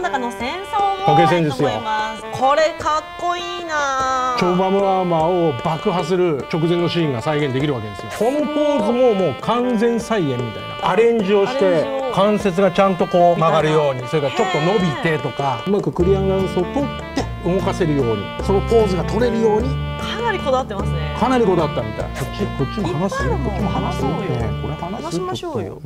の中の戦争もないと思います。これかっこいいな。チョーバムアーマーを爆破する直前のシーンが再現できるわけですよ。このポーズももう完全再現みたいなアレンジをして関節がちゃんとこう曲がるように、それからちょっと伸びてとかうまくクリアランスを取って動かせるように、そのポーズが取れるようにかなりこだわってますね。かなりこだわったみたい。こっちも話すよ。こっちも話そうよ。これ話しましょうよ。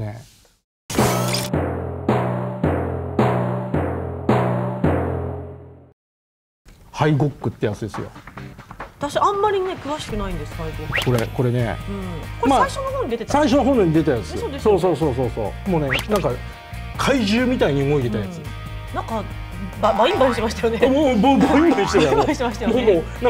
ハイゴックってやつですよ。私あんまりね詳しくないんです。ハイゴック。これね。これ最初の方に出てた。最初の方に出たやつ。そう。もうねなんか怪獣みたいに動いてたやつ。なんかバインバインしましたよね。もうな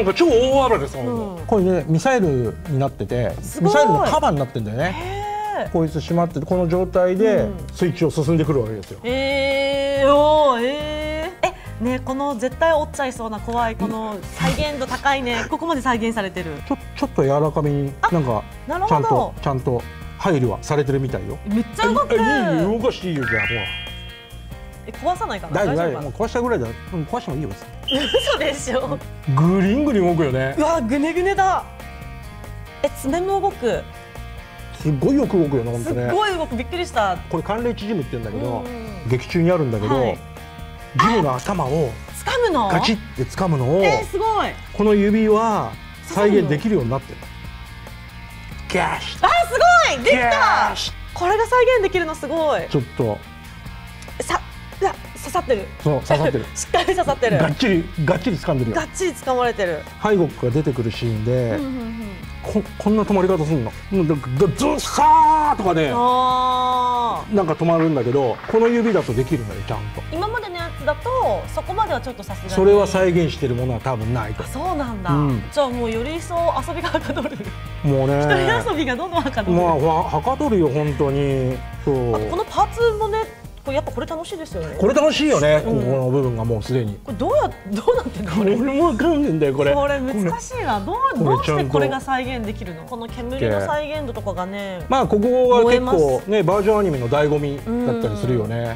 んか超大暴れですもん。これねミサイルになってて、ミサイルの束になってんだよね。こいつ閉まっててこの状態で水中を進んでくるわけですよ。ね、この絶対折っちゃいそうな怖いこの再現度高いね。ここまで再現されてる。ちょっと柔らかめになんかちゃんと配慮はされてるみたいよ。めっちゃ動く。動かしていいよじゃあほら。壊さないかな。大丈夫。もう壊したぐらいだ。壊してもいいよ。嘘でしょ。グリングリ動くよね。うわぐねぐねだ。爪も動く。すごいよく動くよね本当ね。すごい動くびっくりした。これ寒冷地ジムって言うんだけど劇中にあるんだけど。ジムの頭をガチって掴むのをこの指は再現できるようになってる。ガシッ。あすごいできた。これが再現できるのすごい。ちょっと刺さってる。そう刺さってる。しっかり刺さってる。ガッチリ掴んでるよ。ガッチリ掴まれてる。ハイゴックが出てくるシーンでこんな止まり方するの。なんかズッサーとかね。なんか止まるんだけどこの指だとできるんだよちゃんと。今までのやつだとそこまではちょっとさすがにそれは再現してるものは多分ないと。そうなんだ、じゃあもうより一層遊びがはかどる。もうね一人遊びがどんどんはかどる。まあはかどるよ本当に。そうあとこのパーツもねこれやっぱこれ楽しいですよね。これ楽しいよね、ここの部分がもうすでに。これどうなってんのこれ。俺もわかんねえんだよこれ。これ難しいな。どうしてこれが再現できるの。この煙の再現度とかがね。まあここは結構ねバージョンアニメの醍醐味だったりするよね。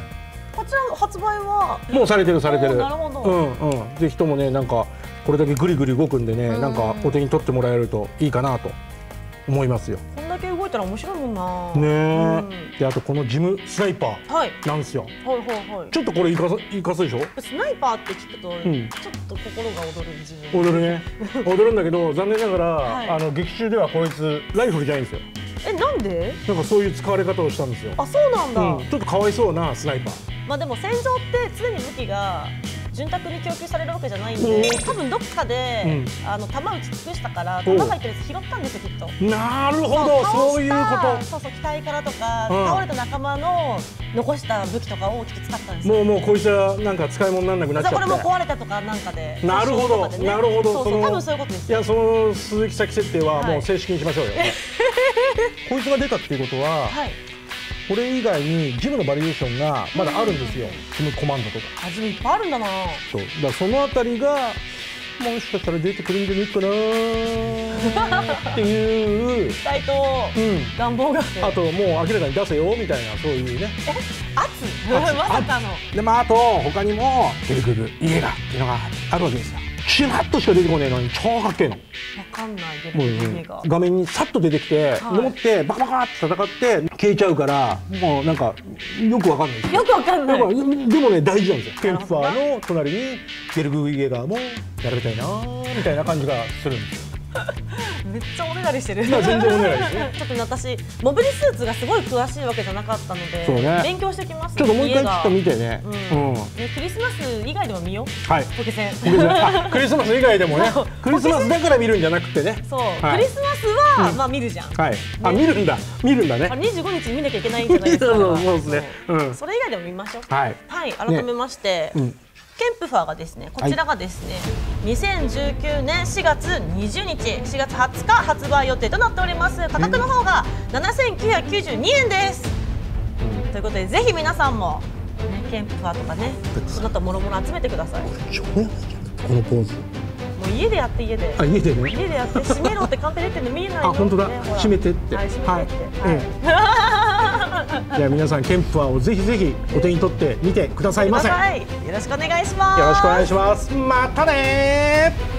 こちら発売はもうされてる。なるほど。ぜひともねなんかこれだけぐりぐり動くんでねなんかお手に取ってもらえるといいかなと思いますよ。動いたら面白いもんな。ねえ。であとこのジムスナイパーなんですよ。ちょっとこれいかすでしょ。スナイパーって聞くとちょっと心が踊る。ジム踊るね。踊るんだけど残念ながら劇中ではこいつライフルじゃないんですよ。なんで？なんかそういう使われ方をしたんですよ。あそうなんだ。ちょっとかわいそうなスナイパー。まあでも戦場って常に武器が潤沢に供給されるわけじゃないんで、多分どっかで弾打ち尽くしたから弾入ってるやつ拾ったんですよきっと。なるほどそういうこと。そう機体からとか倒れた仲間の残した武器とかをきっと使ったんですよ。もうこいつはなんか使い物にならなくなっちゃって。これも壊れたとかなんかで。なるほどなるほど。そう多分そういうことです。いやその鈴木咲設定はもう正式にしましょうよ。こいつが出たっていうことは。これ以外にジムのバリエーションがまだあるんですよ。ジムコマンドとか。ジムいっぱいあるんだな。そう。だからそのあたりがもしかしたら出てくるんじゃないかなっていう期待と願望が。あともう明らかに出せよみたいなそういうね。圧？まさかの。でまああと他にも出てくる家がっていうのがあるわけですよ。シュワッとしか出てこないのに超かっけえの。わかんないでも画面にさっと出てきて登ってバカバカって戦って消えちゃうからもうなんかよくわかんない。よくわかんない。でもね大事なんですよ。ケンファーの隣にゲルグイエガーも並べたいなみたいな感じがするんですよ。めっちゃおねだりしてる。全然おねだりしてる。ちょっとね私モビルスーツがすごい詳しいわけじゃなかったので勉強してきます。ちょっともう一回ちょっと見てね。クリスマス以外でも見よう。はい。ポケセン。クリスマス以外でもね。クリスマスだから見るんじゃなくてね。そう。クリスマスはまあ見るじゃん。はい。あ見るんだね。25日見なきゃいけないんじゃないですか。そうですね。それ以外でも見ましょう。はい。はい。改めまして。ケンプファーがですね、こちらがですね、2019年4月20日、4月20日発売予定となっております。価格の方が7992円です。ということで、ぜひ皆さんも、ね、ケンプファーとかね、その後もろもろ集めてください。このポーズ。もう家でやって、家で。あ、家でね。家でやって、閉めろってカンペ出てるの見えないよ。あ、本当だ。閉めてって。はい、閉めてって。はい。じゃあ皆さんケンプアをぜひぜひお手に取ってみてくださいませ。よろしくお願いします。よろしくお願いします。またね。